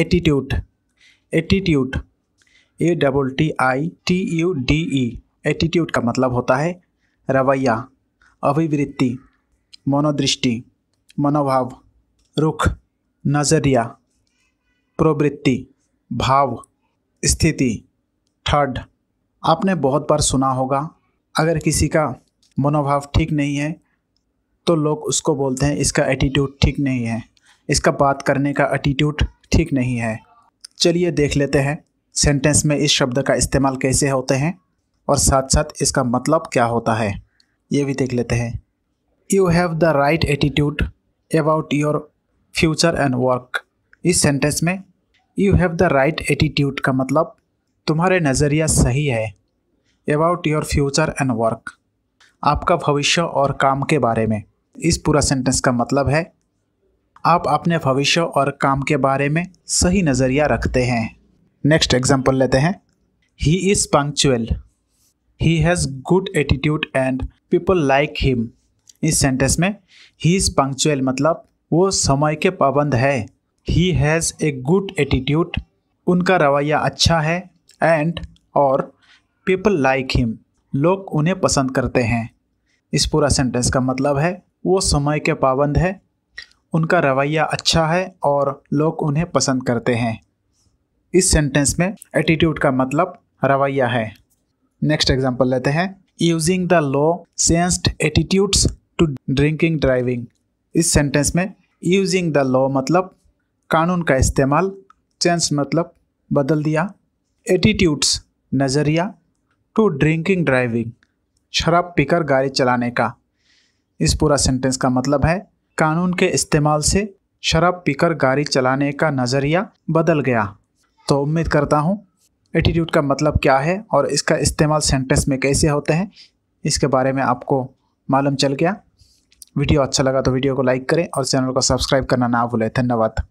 Attitude, attitude ATTITUDE। Attitude का मतलब होता है रवैया, अभिवृत्ति, मनोदृष्टि, मनोभाव, रुख, नजरिया, प्रवृत्ति, भाव, स्थिति, ठड। आपने बहुत बार सुना होगा अगर किसी का मनोभाव ठीक नहीं है तो लोग उसको बोलते हैं इसका एटीट्यूड ठीक नहीं है, इसका बात करने का एटीट्यूड ठीक नहीं है। चलिए देख लेते हैं सेंटेंस में इस शब्द का इस्तेमाल कैसे होते हैं और साथ साथ इसका मतलब क्या होता है ये भी देख लेते हैं। You have the right attitude about your future and work. इस सेंटेंस में you have the right attitude का मतलब तुम्हारे नज़रिया सही है about your future and work, आपका भविष्य और काम के बारे में। इस पूरा सेंटेंस का मतलब है आप अपने भविष्य और काम के बारे में सही नज़रिया रखते हैं। नेक्स्ट एग्जाम्पल लेते हैं। He is punctual, he has good attitude and people like him. इस सेंटेंस में ही इज़ पंक्चुअल मतलब वो समय के पाबंद है। He has a good attitude, उनका रवैया अच्छा है, एंड और पीपल लाइक हिम, लोग उन्हें पसंद करते हैं। इस पूरा सेंटेंस का मतलब है वो समय के पाबंद है, उनका रवैया अच्छा है और लोग उन्हें पसंद करते हैं। इस सेंटेंस में एटीट्यूड का मतलब रवैया है। नेक्स्ट एग्जाम्पल लेते हैं। Using the low sensed attitudes to drinking driving. इस सेंटेंस में यूजिंग द लॉ मतलब कानून का इस्तेमाल, चेंज मतलब बदल दिया, एटीट्यूड्स नज़रिया, टू ड्रिंकिंग ड्राइविंग शराब पीकर गाड़ी चलाने का। इस पूरा सेंटेंस का मतलब है कानून के इस्तेमाल से शराब पीकर गाड़ी चलाने का नज़रिया बदल गया। तो उम्मीद करता हूँ एटीट्यूड का मतलब क्या है और इसका इस्तेमाल सेंटेंस में कैसे होते हैं इसके बारे में आपको मालूम चल गया। वीडियो अच्छा लगा तो वीडियो को लाइक करें और चैनल को सब्सक्राइब करना ना भूलें। धन्यवाद।